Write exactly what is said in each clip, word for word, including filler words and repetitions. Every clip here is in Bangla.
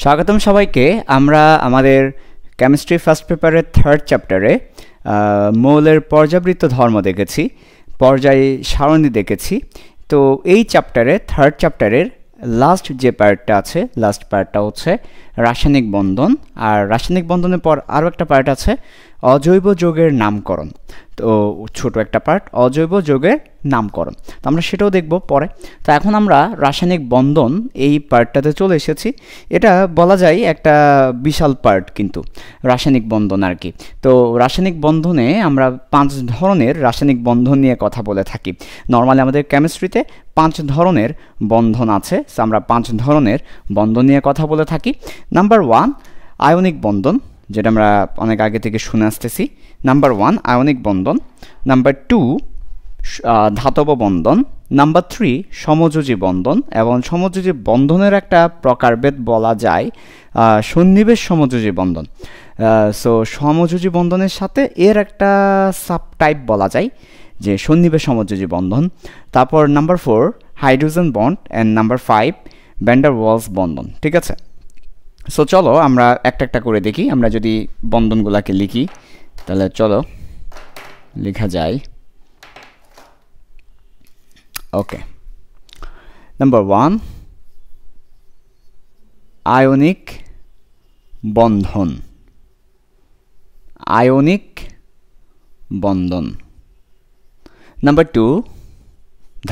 स्वागतम सबाइके केमिस्ट्री फर्स्ट पेपारे थार्ड चैप्टारे मौलेर पर्यावृत्त धर्म देखेछि पर्याय सारणी देखेछि। तो एई चैप्टारे थार्ड चैप्टारेर लास्ट जे पार्टटा आछे लास्ट पार्टटा होच्छे रासायनिक बंधन और रासायनिक बंधनेर पर आरो एकटा पार्ट आछे अजैव यौगेर नामकरण। तो छोटो एकटा पार्ट अजैव यौगेर नामकरण तो आमरा सेटाओ देखबो परे। तो एखन आमरा रासायनिक बंधन एई पार्टटाते चले एसेछि। एटा बला जाय एकटा विशाल पार्ट किन्तु रासायनिक बंधन आर कि। तो रासायनिक बंधने आमरा पाँच धरनेर रासायनिक बंधन निये कथा बोले थाकि। नर्माली आमादेर केमिस्ट्रीते पाँच धरनेर बंधन आछे सो आमरा पाँच धरनेर बंधन निये कथा बोले थाकि। नम्बर वन आयनिक बंधन जेटा आमरा अनेक आगे थेके शुने आसतेछि। नम्बर वन आयनिक बंधन। नम्बर टू धातव बंधन। नम्बर थ्री समयोजी बंधन एवं समयोजी बंधनेर एकटा प्रकारभेद बला जाय सन्निवेश समयोजी बंधन। सो समयोजी बंधनेर साथे एर एकटा साब टाइप बला जाय जे सन्निवेश समयोजी बंधन। तारपर number four hydrogen bond and number five van der Waals बंधन। ठीक है सो चलो আমরা একটা একটা করে দেখি। আমরা যদি বন্ধনগুলোকে লিখি তাহলে চলো লেখা যায়। ओके नम्बर वन आयनिक बंधन। आयनिक बंधन। नम्बर टू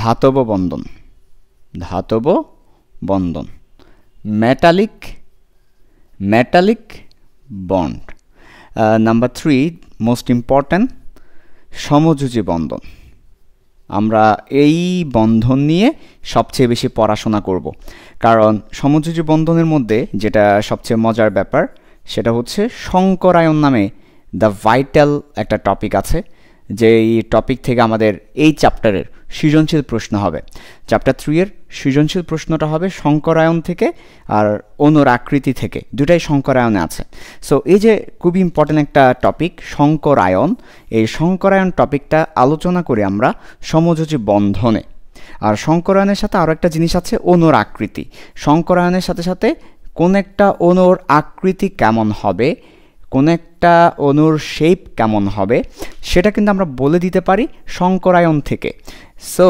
धातव बंधन। धातव बंधन। Metallic metallic bond. Number three most important समयोजी बंधन। आमरा एई बंधन निये सबचेये बेशी पढ़ाशोना करब कारण समयोजी बंधनेर मध्ये जेटा सबचेये मजार ब्यापार सेटा होच्छे संकरायन नामे द वाइटल एकटा टपिक आछे जे टपिक थेके आमादेर एई चैप्टारेर सृजनशील प्रश्न हबे। चैप्टार थ्री एर सृजनशील प्रश्नटा हबे संकरायन थेके आर अणुर आकृति थेके दुटाई संकरायने आछे। सो एई जे खूब इम्पोर्टेंट एकटा टपिक संकरायन एई संकरायन टपिकटा आलोचना करी आमरा समयोजी बंधने। आर संकरायनेर साथे आरो एकटा जिनिस आछे अणुर आकृति। संकरायनेर साथे साथे कोन एकटा अणुर आकृति केमन हबे কোন একটা অণুর শেপ কেমন হবে সেটা কিন্তু আমরা বলে দিতে পারি সংকরায়ন থেকে। সো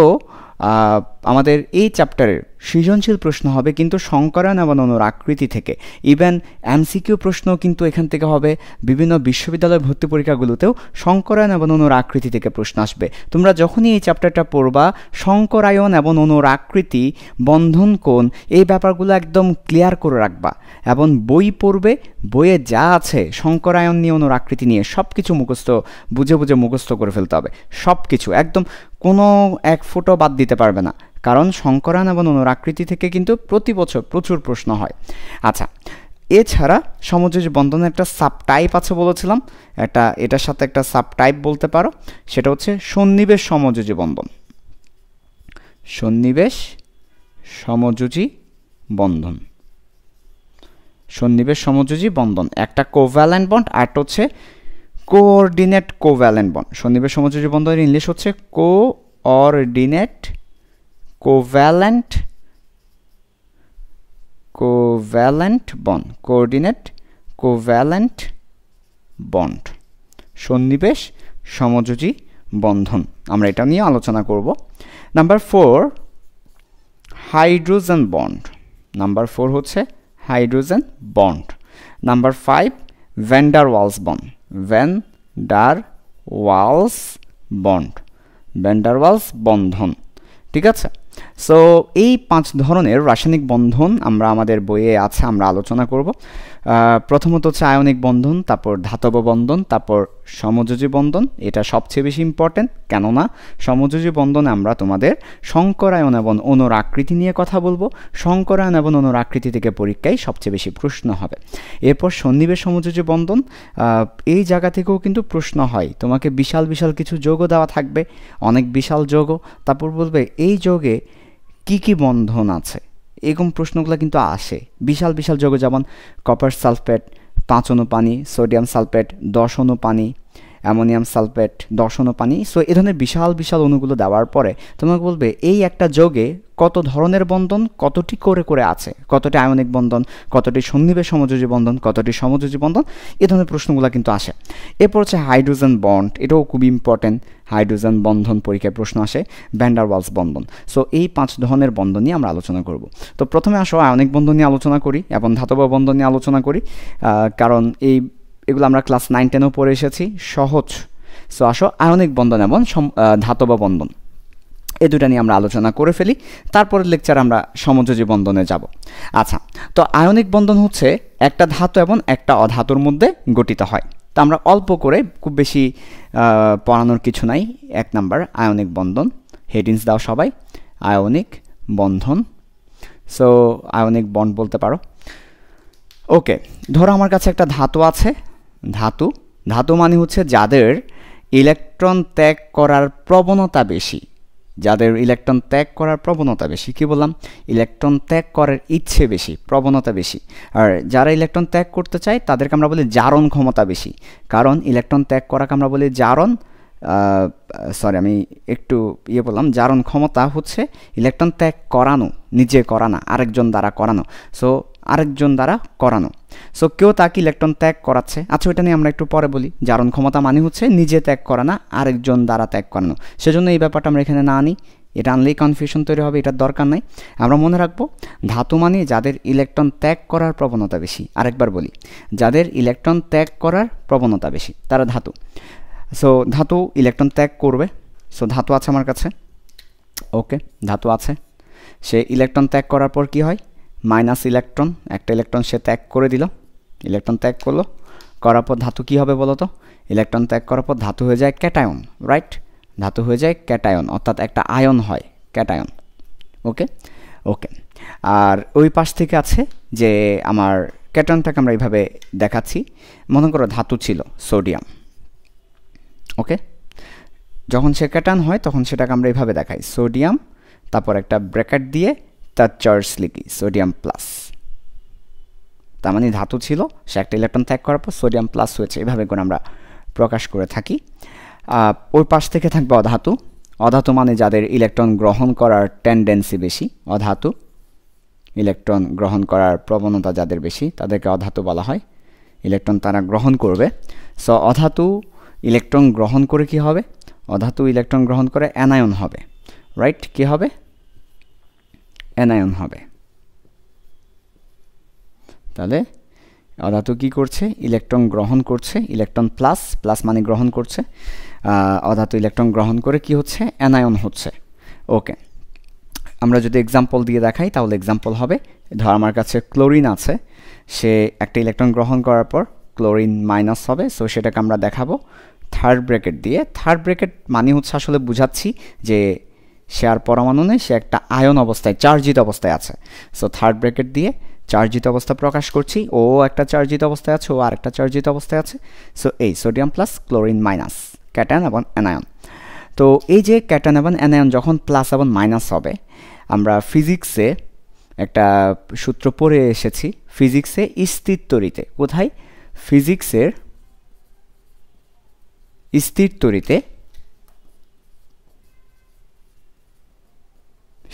আমাদের এই চ্যাপ্টারের সৃজনশীল প্রশ্ন হবে কিন্তু সংকরায়ন এবং অণুর আকৃতি থেকে। ইভেন এমসিকিউ প্রশ্ন কিন্তু এখান থেকে হবে। বিভিন্ন বিশ্ববিদ্যালয় ভর্তি পরীক্ষাগুলোতেও সংকরায়ন এবং অণুর আকৃতি থেকে প্রশ্ন আসবে। তোমরা যখনই এই চ্যাপ্টারটা পড়বা সংকরায়ন এবং অণুর আকৃতি বন্ধন কোণ এই ব্যাপারগুলো একদম ক্লিয়ার করে রাখবা এবং বই পড়বে। বইয়ে যা আছে সংকরায়ন নিয়ে অণুর আকৃতি নিয়ে সব কিছু মুখস্থ বুঝে বুঝে মুখস্থ করে ফেলতে হবে। সব কিছু একদম কোনো এক ফোঁটা বাদ দিতে পারবে না কারণ সংকরায়ন এবং অণুর আকৃতি থেকে কিন্তু প্রতি বছর প্রচুর প্রশ্ন হয়। আচ্ছা এছাড়া সমযোজী বন্ধনের একটা সাব টাইপ আছে বলেছিলাম এটা এটার সাথে একটা সাব টাইপ বলতে পারো সেটা হচ্ছে সন্নিবেশ সমযোজী বন্ধন। সন্নিবেশ সমযোজী বন্ধন। সন্নিবেশ সমযোজী বন্ধন একটা কোভ্যালেন্ট বন্ড আর একটা হচ্ছে কোঅর্ডিনেট কোভ্যালেন্ট বন্ড। সন্নিবেশ সমযোজী বন্ধনের ইংলিশ হচ্ছে coordinate covalent covalent bond coordinate covalent bond सन्निवेश समयोजी बंधन आमरा एटा निये आलोचना करब। Number four hydrogen bond. Number four होच्छे hydrogen bond. Number five van der Waals bond. Van der Waals bond van der Waals बंधन। ठीक है सो এই পাঁচ ধরনের রাসায়নিক বন্ধন আমরা আমাদের বইয়ে আছে আমরা আলোচনা করব। প্রথমত হচ্ছে আয়নিক বন্ধন তারপর ধাতব বন্ধন তারপর সমযোজী বন্ধন। এটা সবচেয়ে বেশি ইম্পর্টেন্ট কেননা সমযোজী বন্ধনে আমরা তোমাদের সংকরায়ন এবং অণুর আকৃতি নিয়ে কথা বলবো। সংকরায়ন এবং অণুর আকৃতি থেকে পরীক্ষায় সবচেয়ে বেশি প্রশ্ন হবে। এরপর সন্নিবেশ সমযোজী বন্ধন এই জায়গা থেকেও কিন্তু প্রশ্ন হয়। তোমাকে বিশাল বিশাল কিছু যৌগ দেওয়া থাকবে অনেক বিশাল যৌগ তারপর বলবে এই যৌগে কি কি বন্ধন আছে এরকম প্রশ্নগুলো কিন্তু আসে। বিশাল বিশাল যৌগ যেমন কপার সালফেট পাঁচ অনু পানি সোডিয়াম সালফেট দশ অনু পানি অ্যামোনিয়াম সালফেট দশ অনু পানি। সো এই ধরনের বিশাল বিশাল অণুগুলো দেওয়ার পরে তোমাকে বলবে এই একটা যৌগে কত ধরনের বন্ধন কতটি করে করে আছে, কতটি আয়নিক বন্ধন, কতটি সন্নিবেশ সমযোজী বন্ধন, কতটি সমযোজী বন্ধন, এ ধরনের প্রশ্নগুলো কিন্তু আসে। এরপর হচ্ছে হাইড্রোজেন বন্ড, এটাও খুবই ইম্পর্টেন্ট, হাইড্রোজেন বন্ধন পরীক্ষায় প্রশ্ন আসে, ভ্যান্ডারওয়ালস বন্ধন। সো এই পাঁচ ধরনের বন্ধন নিয়ে আমরা আলোচনা করব। তো প্রথমে আসো আয়নিক বন্ধন নিয়ে আলোচনা করি এবং ধাতব বন্ধন নিয়ে আলোচনা করি, কারণ এই এগুলো আমরা ক্লাস নাইন টেনও পড়ে এসেছি, সহজ। সো আসো আয়নিক বন্ধন এবং ধাতব বন্ধন, এই দুটা নিয়ে আমরা আলোচনা করে ফেলি, তারপরের লেকচার আমরা সমযোজী বন্ধনে যাব। আচ্ছা, তো আয়নিক বন্ধন হচ্ছে একটা ধাতু এবং একটা অধাতুর মধ্যে গঠিত হয়। তো আমরা অল্প করে, খুব বেশি পড়ানোর কিছু নাই, এক নাম্বার আয়নিক বন্ধন, হেডিংস দাও সবাই, আয়নিক বন্ধন। সো আয়নিক বন্ড বলতে পারো। ওকে, ধরো আমার কাছে একটা ধাতু আছে, ধাতু, ধাতু মানে হচ্ছে যাদের ইলেকট্রন ত্যাগ করার প্রবণতা বেশি, যাদের ইলেকট্রন ত্যাগ করার প্রবণতা বেশি, কি বললাম, ইলেকট্রন ত্যাগ করার ইচ্ছে বেশি, প্রবণতা বেশি। আর যারা ইলেকট্রন ত্যাগ করতে চায় তাদেরকে আমরা বলি জারণ ক্ষমতা বেশি, কারণ ইলেকট্রন ত্যাগ করাকে আমরা বলি জারণ, সরি আমি একটু ইয়ে বললাম, জারণ ক্ষমতা হচ্ছে ইলেকট্রন ত্যাগ করানো, নিজে করানো, আরেকজন দ্বারা করানো। সো আরেকজন দ্বারা করানো, সো কেউ তাকে ইলেকট্রন ত্যাগ করাচ্ছে, আচ্ছা ওইটা নিয়ে আমরা একটু পরে বলি। জারণ ক্ষমতা মানে হচ্ছে নিজে ত্যাগ করানো, আরেকজন দ্বারা ত্যাগ করানো, সেজন্য এই ব্যাপারটা আমরা এখানে না আনি, এটা আনলেই কনফিউশন তৈরি হবে, এটার দরকার নাই। আমরা মনে রাখবো ধাতু মানে যাদের ইলেকট্রন ত্যাগ করার প্রবণতা বেশি, আরেকবার বলি, যাদের ইলেকট্রন ত্যাগ করার প্রবণতা বেশি তারা ধাতু। সো ধাতু ইলেকট্রন ত্যাগ করবে, সো ধাতু আছে আমার কাছে, ওকে ধাতু আছে, সে ইলেকট্রন ত্যাগ করার পর কি হয়, মাইনাস ইলেকট্রন, একটা ইলেকট্রন সে ত্যাগ করে দিল, ইলেকট্রন ত্যাগ করলো, করার পর ধাতু কী হবে বলো তো, ইলেকট্রন ত্যাগ করার পর ধাতু হয়ে যায় ক্যাটায়ন, রাইট, ধাতু হয়ে যায় ক্যাটায়ন, অর্থাৎ একটা আয়ন হয় ক্যাটায়ন। ওকে ওকে, আর ওই পাশ থেকে আছে যে আমার ক্যাটায়নটাকে আমরা এইভাবে দেখাচ্ছি, মনে করো ধাতু ছিল সোডিয়াম, ওকে, যখন সে ক্যাটায়ন হয় তখন সেটাকে আমরা এইভাবে দেখাই, সোডিয়াম, তারপর একটা ব্র্যাকেট দিয়ে তার চার্জ লিখি, সোডিয়াম প্লাস, তার মানে ধাতু ছিল, সে একটা ইলেকট্রন ত্যাগ করার পর সোডিয়াম প্লাস হয়েছে, এভাবে করে আমরা প্রকাশ করে থাকি। ওর পাশ থেকে থাকবে অধাতু, অধাতু মানে যাদের ইলেকট্রন গ্রহণ করার টেন্ডেন্সি বেশি, অধাতু, ইলেকট্রন গ্রহণ করার প্রবণতা যাদের বেশি তাদেরকে অধাতু বলা হয়, ইলেকট্রন তারা গ্রহণ করবে। সো অধাতু ইলেকট্রন গ্রহণ করে কি হবে, অধাতু ইলেকট্রন গ্রহণ করে অ্যানায়ন হবে, রাইট, কি হবে, অ্যানায়ন হবে। তাহলে অধাতু কি করছে, ইলেকট্রন গ্রহণ করছে, ইলেকট্রন প্লাস, প্লাস মানে গ্রহণ করছে, অধাতু ইলেকট্রন গ্রহণ করে কি হচ্ছে, অ্যানায়ন হচ্ছে। ওকে, আমরা যদি এক্সাম্পল দিয়ে দেখাই তাহলে এক্সাম্পল হবে, ধর আমার কাছে ক্লোরিন আছে, সে একটা ইলেকট্রন গ্রহণ করার পর ক্লোরিন মাইনাস হবে, সো সেটাকে আমরা দেখাবো থার্ড ব্র্যাকেট দিয়ে, থার্ড ব্র্যাকেট মানে হচ্ছে আসলে বুঝাচ্ছি যে সে আর পরমাণু নেই, সে একটা আয়ন অবস্থায়, চার্জিত অবস্থায় আছে। সো থার্ড ব্র্যাকেট দিয়ে চার্জিত অবস্থা প্রকাশ করছি, ও একটা চার্জিত অবস্থায় আছে, ও আর একটা চার্জিত অবস্থায় আছে। সো এই sodium plus chlorine minus, cation এবং অ্যানায়ন। তো এই যে ক্যাটায়ন এবং অ্যানায়ন যখন প্লাস এবং মাইনাস হবে, আমরা ফিজিক্সে একটা সূত্র পড়ে এসেছি, ফিজিক্সে স্থির তড়িতে, কোথায়, ফিজিক্সের স্থির তড়িতে,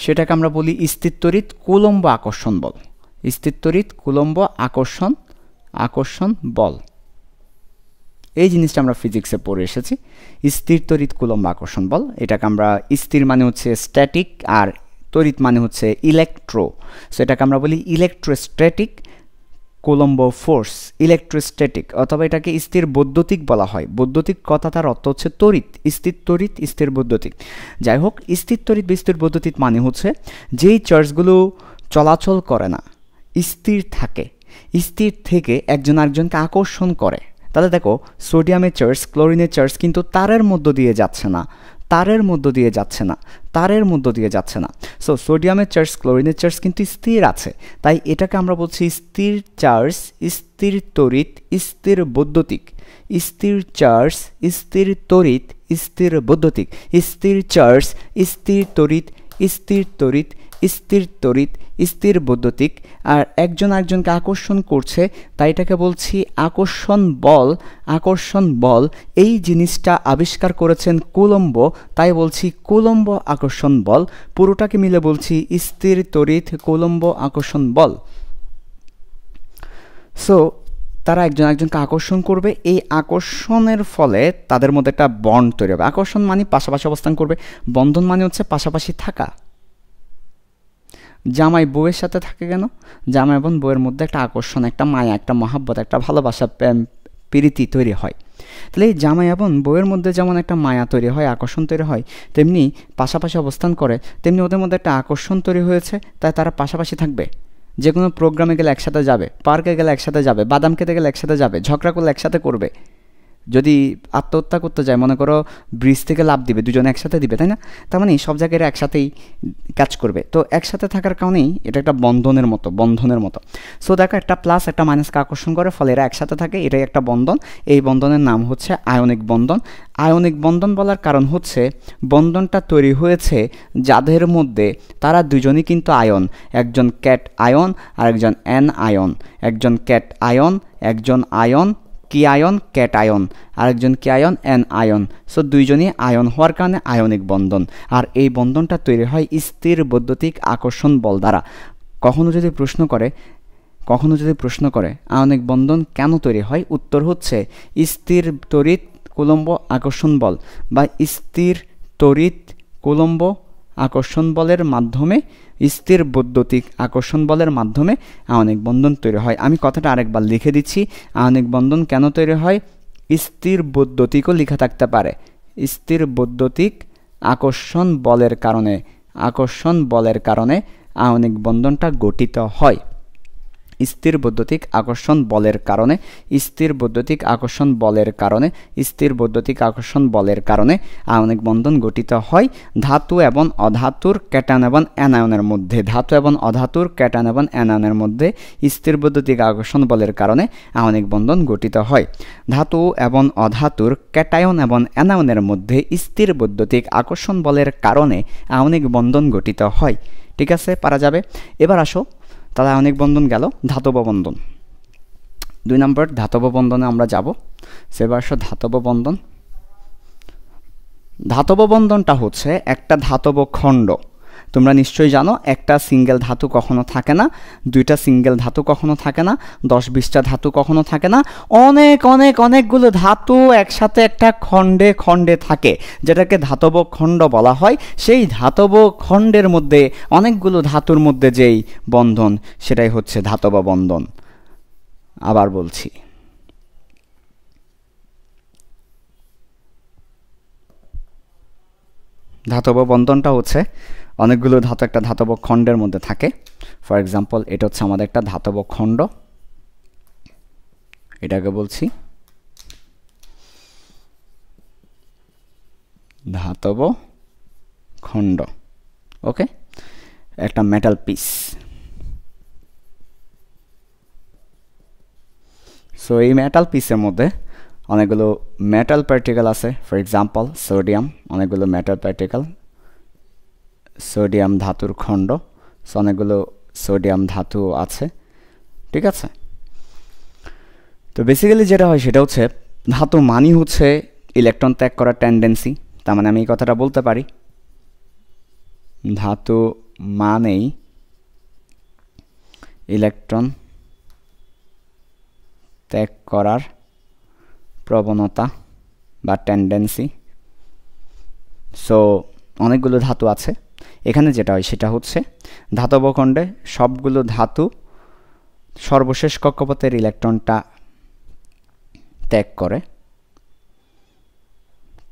সেটাকে আমরা বলি স্থির তড়িৎ কুলম্ব আকর্ষণ বল, স্থির তড়িৎ কুলম্ব আকর্ষণ আকর্ষণ বল, এই জিনিসটা আমরা ফিজিক্সে পড়ে এসেছি, স্থির তড়িৎ কুলম্ব আকর্ষণ বল। এটাকে আমরা, স্থির মানে হচ্ছে স্ট্যাটিক আর তড়িৎ মানে হচ্ছে ইলেকট্রো, সো এটাকে আমরা বলি ইলেকট্রোস্ট্যাটিক কুলম্ব ফোর্স, ইলেকট্রোস্ট্যাটিক, অথবা এটাকে স্থির বৈদ্যুতিক বলা হয়, বৈদ্যুতিক কথা তার অর্থ হচ্ছে তড়িৎ, স্থির তড়িৎ, স্থির বৈদ্যুতিক, যাই হোক স্থির তড়িৎ বা স্থির বৈদ্যুতিক মানে হচ্ছে যেই চার্জগুলো চলাচল করে না, স্থির থাকে, স্থির থেকে একজন আরেকজনকে আকর্ষণ করে। তাহলে দেখো সোডিয়ামের চার্জ, ক্লোরিনের চার্জ কিন্তু তারের মধ্য দিয়ে যাচ্ছে না, তারের মধ্য দিয়ে যাচ্ছে না, তারের মধ্য দিয়ে যাচ্ছে না। সো সোডিয়ামের চার্জ, ক্লোরিনের চার্জ কিন্তু স্থির আছে, তাই এটাকে আমরা বলছি স্থির চার্জ, স্থির তড়িৎ, স্থির বৈদ্যুতিক, স্থির চার্জ, স্থির তড়িৎ, স্থির বৈদ্যুতিক, স্থির চার্জ, স্থির তড়িৎ, স্থির তড়িৎ, स्थिर तड़ित स्थिर বৈদ্যুতিক और एकजन आरेकजनके आकर्षण करछे ताई एटाके बोलछी आकर्षण बल। आकर्षण बल एई जिनिसटा आविष्कार करेछेन कोलम्बो, ताई बोलछी कोलम्बो आकर्षण बल। पुरोटाके मिले बोलछी स्थिर तड़ित कोलम्बो आकर्षण बल। सो तारा एकजन एकजनके आकर्षण करबे, एई आकर्षणेर फले तादेर मध्य एकटा बन्ड तैरि होबे। आकर्षण माने पाशापाशि अवस्थान करबे, बंधन माने हच्छे पाशापाशि थाका। জামাই বউয়ের সাথে থাকে কেন? জামাই এবং বউয়ের মধ্যে একটা আকর্ষণ, একটা মায়া, একটা মহাব্বত, একটা ভালোবাসা, প্রেম প্রীতি তৈরি হয়। তাহলে জামাই এবং বউয়ের মধ্যে যেমন একটা মায়া তৈরি হয়, আকর্ষণ তৈরি হয়, তেমনি পাশাপাশি অবস্থান করে, তেমনি ওদের মধ্যে একটা আকর্ষণ তৈরি হয়েছে, তাই তারা পাশাপাশি থাকবে। যে কোনো প্রোগ্রামে গেলে একসাথে যাবে, পার্কে গেলে একসাথে যাবে, বাদাম খেতে গেলে একসাথে যাবে, ঝগড়া করলে একসাথে করবে। যদি আত্মহত্যা করতে যায় মনে করো, ব্রিজ থেকে লাফ দিবে, দুজনে একসাথে দিবে, তাই না? তার মানে সব জায়গায় একসাথেই কাজ করবে। তো একসাথে থাকার কারণেই এটা একটা বন্ধনের মতো, বন্ধনের মতো। সো দেখো, একটা প্লাস একটা মাইনাসকে আকর্ষণ করে, ফলে এরা একসাথে থাকে, এটাই একটা বন্ধন। এই বন্ধনের নাম হচ্ছে আয়নিক বন্ধন। আয়নিক বন্ধন বলার কারণ হচ্ছে বন্ধনটা তৈরি হয়েছে যাদের মধ্যে তারা দুজনই কিন্তু আয়ন, একজন ক্যাট আয়ন আর একজন অ্যান আয়ন। একজন ক্যাট আয়ন, একজন আয়ন কি আয়ন ক্যাট আয়ন, আরেকজন কি আয়ন অ্যান আয়ন। সো দুইজনই আয়ন হওয়ার কারণে আয়নিক বন্ধন। আর এই বন্ধনটা তৈরি হয় স্থির বৈদ্যুতিক আকর্ষণ বল দ্বারা। কখনো যদি প্রশ্ন করে কখনো যদি প্রশ্ন করে আয়নিক বন্ধন কেন তৈরি হয়, উত্তর হচ্ছে স্থির তড়িৎ কুলম্ব আকর্ষণ বল বা স্থির তড়িৎ কুলম্ব আকর্ষণ বলের মাধ্যমে, স্থির বৈদ্যুতিক আকর্ষণ বলের মাধ্যমে আয়নিক বন্ধন তৈরি হয়। আমি কথাটা আরেকবার লিখে দিচ্ছি, আয়নিক বন্ধন কেন তৈরি হয়, স্থির বৈদ্যুতিকও লেখা থাকতে পারে, স্থির বৈদ্যুতিক আকর্ষণ বলের কারণে, আকর্ষণ বলের কারণে আয়নিক বন্ধনটা গঠিত হয়। স্থির বৈদ্যুতিক আকর্ষণ বলের কারণে, স্থির বৈদ্যুতিক আকর্ষণ বলের কারণে, স্থির বৈদ্যুতিক আকর্ষণ বলের কারণে আয়নিক বন্ধন গঠিত হয় ধাতু এবং অধাতুর ক্যাটায়ন এবং অ্যানায়নের মধ্যে। ধাতু এবং অধাতুর ক্যাটায়ন এবং অ্যানায়নের মধ্যে স্থির বৈদ্যুতিক আকর্ষণ বলের কারণে আয়নিক বন্ধন গঠিত হয়। ধাতু এবং অধাতুর ক্যাটায়ন এবং অ্যানায়নের মধ্যে স্থির বৈদ্যুতিক আকর্ষণ বলের কারণে আয়নিক বন্ধন গঠিত হয়। ঠিক আছে, পারা যাবে। এবার আসো, তাহলে আয়নিক বন্ধন গেল, ধাতব বন্ধন। দুই নম্বর ধাতব বন্ধনে আমরা যাব। সেবার আসো ধাতব বন্ধন। ধাতব বন্ধনটা হচ্ছে একটা ধাতব খণ্ড। তোমরা নিশ্চয়ই জানো একটা সিঙ্গেল ধাতু কখনো থাকে না, দুইটা সিঙ্গেল ধাতু কখনো থাকে না, দশ বিশটা ধাতু কখনো থাকে না, অনেক অনেক অনেকগুলো ধাতু একসাথে একটা খণ্ডে খণ্ডে থাকে, যেটাকে ধাতব খণ্ড বলা হয়। সেই ধাতব খণ্ডের মধ্যে অনেকগুলো ধাতুর মধ্যে যেই বন্ধন, সেটাই হচ্ছে ধাতব বন্ধন। আবার বলছি, ধাতব বন্ধনটা হচ্ছে অনেকগুলো ধাতু একটা ধাতব খণ্ডের মধ্যে থাকে। ফর এক্সাম্পল, এটা হচ্ছে আমাদের একটা ধাতব খণ্ড, এটাকে বলছি ধাতব খণ্ড। ওকে, একটা মেটাল পিস। সো এই মেটাল পিসের মধ্যে অনেকগুলো মেটাল পার্টিকেল আছে। ফর এক্সাম্পল সোডিয়াম, অনেকগুলো মেটাল পার্টিকেল, সোডিয়াম ধাতুর খণ্ড। সো অনেকগুলো সোডিয়াম ধাতু আছে। ঠিক আছে, তো বেসিক্যালি যেটা হয় সেটা হচ্ছে ধাতু মানই হচ্ছে ইলেকট্রন ত্যাগ করার টেন্ডেন্সি। তার মানে আমি এই কথাটা বলতে পারি, ধাতু মানেই ইলেকট্রন ত্যাগ করার প্রবণতা বা টেন্ডেন্সি। সো অনেকগুলো ধাতু আছে, এখানে যেটা হয় সেটা হচ্ছে ধাতব খণ্ডে সবগুলো ধাতু সর্বশেষ কক্ষপথের ইলেকট্রনটা ত্যাগ করে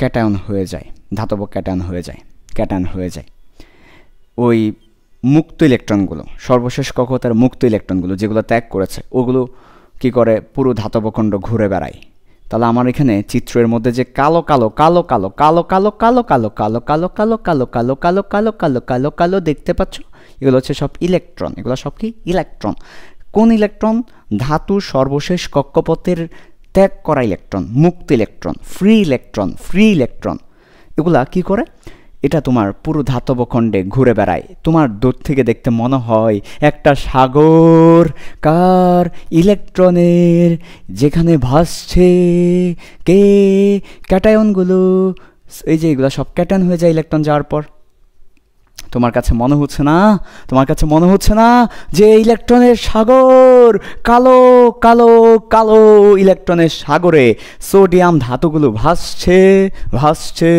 ক্যাটায়ন হয়ে যায়, ধাতব ক্যাটায়ন হয়ে যায়, ক্যাটায়ন হয়ে যায়। ওই মুক্ত ইলেকট্রনগুলো, সর্বশেষ কক্ষপথের মুক্ত ইলেকট্রনগুলো যেগুলো ত্যাগ করেছে, ওগুলো কি করে, পুরো ধাতব খণ্ড ঘুরে বেড়ায়। তাহলে আমার এখানে চিত্রের মধ্যে যে কালো কালো কালো কালো কালো কালো কালো কালো কালো কালো কালো কালো কালো কালো কালো কালো কালো কালো দেখতে পাচ্ছ, এগুলো হচ্ছে সব ইলেকট্রন। এগুলো সব কি ইলেকট্রন? কোন ইলেকট্রন? ধাতু সর্বশেষ কক্ষপথের ত্যাগ করা ইলেকট্রন, মুক্ত electron, free electron, free electron. এগুলা কি করে, এটা তোমার পুরো ধাতব খণ্ডে ঘুরে বেড়ায়। তোমার দূর থেকে দেখতে মনে হয় একটা সাগর কার ইলেকট্রনের, যেখানে ভাসছে কে ক্যাটায়নগুলো, এই যে এগুলো সব ক্যাটায়ন হয়ে যায় ইলেকট্রন যাওয়ার পর। তোমার কাছে মনে হচ্ছে না তোমার কাছে মনে হচ্ছে না যে ইলেকট্রনের সাগর, কালো কালো কালো ইলেকট্রনের সাগরে সোডিয়াম ধাতুগুলো ভাসছে ভাসছে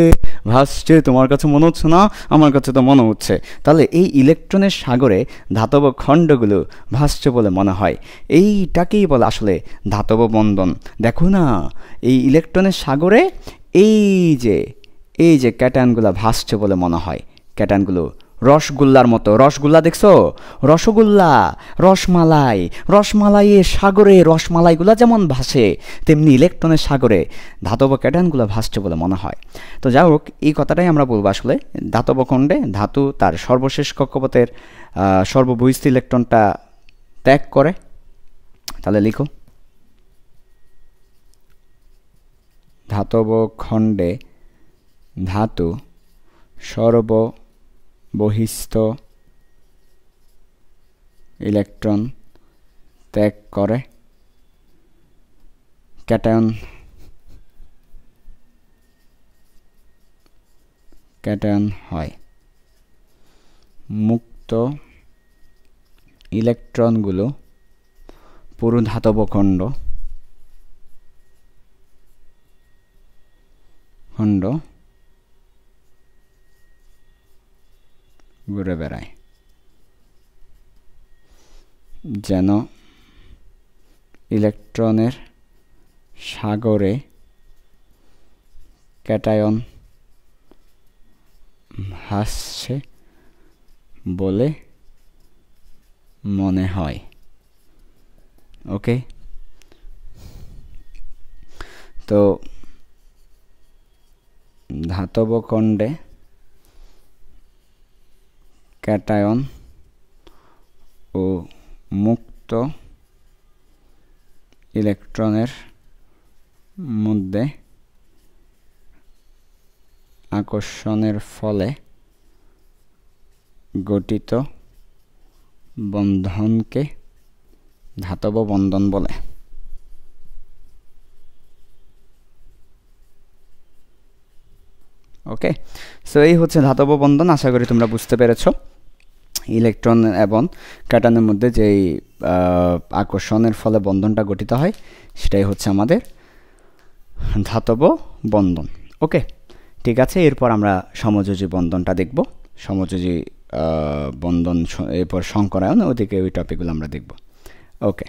ভাসছে। তোমার কাছে মনে হচ্ছে না? আমার কাছে তো মনে হচ্ছে। তাহলে এই ইলেকট্রনের সাগরে ধাতব খণ্ডগুলো ভাসছে বলে মনে হয়। এইটাকেই বলে আসলে ধাতব বন্ধন। দেখো না, এই ইলেকট্রনের সাগরে এই যে এই যে ক্যাটায়নগুলো ভাসছে বলে মনে হয়। ক্যাটায়নগুলো রসগোল্লার মতো, রসগোল্লা দেখছো, রসগোল্লা, রসমালাই, রসমালাইয়ের সাগরে রসমালাইগুলো যেমন ভাসে, তেমনি ইলেকট্রনের সাগরে ধাতব ক্যাটায়নগুলো ভাসছে বলে মনে হয়। তো যাই হোক, এই কথাটাই আমরা বলবো আসলে ধাতব খণ্ডে ধাতু তার সর্বশেষ কক্ষপথের সর্ববহিস্থ ইলেকট্রনটা ত্যাগ করে। তাহলে লিখো, ধাতব খণ্ডে ধাতু সর্ববহিস্থ ইলেকট্রন ত্যাগ করে, ক্যাটায়ন ক্যাটায়ন হয়। মুক্ত ইলেকট্রনগুলো পুরো ধাতব খণ্ড খণ্ড ঘুরে বেড়ায়, যেন ইলেকট্রনের সাগরে ক্যাটায়ন ভাসছে বলে মনে হয়। ওকে, তো ধাতব খণ্ডে ক্যাটায়ন ও মুক্ত ইলেকট্রনের মধ্যে আকর্ষণের ফলে গঠিত বন্ধনকে ধাতব বন্ধন বলে। ওকে, সো এই হচ্ছে ধাতব বন্ধন। আশা করি তোমরা বুঝতে পেরেছো ইলেকট্রন এবং ক্যাটায়নের মধ্যে যেই আকর্ষণের ফলে বন্ধনটা গঠিত হয় সেটাই হচ্ছে আমাদের ধাতব বন্ধন। ওকে, ঠিক আছে। এরপর আমরা সমযোজী বন্ধনটা দেখব। সমযোজী বন্ধন, এরপর সংকরায়ন, ওদিকে ওই টপিকগুলো আমরা দেখব। ওকে।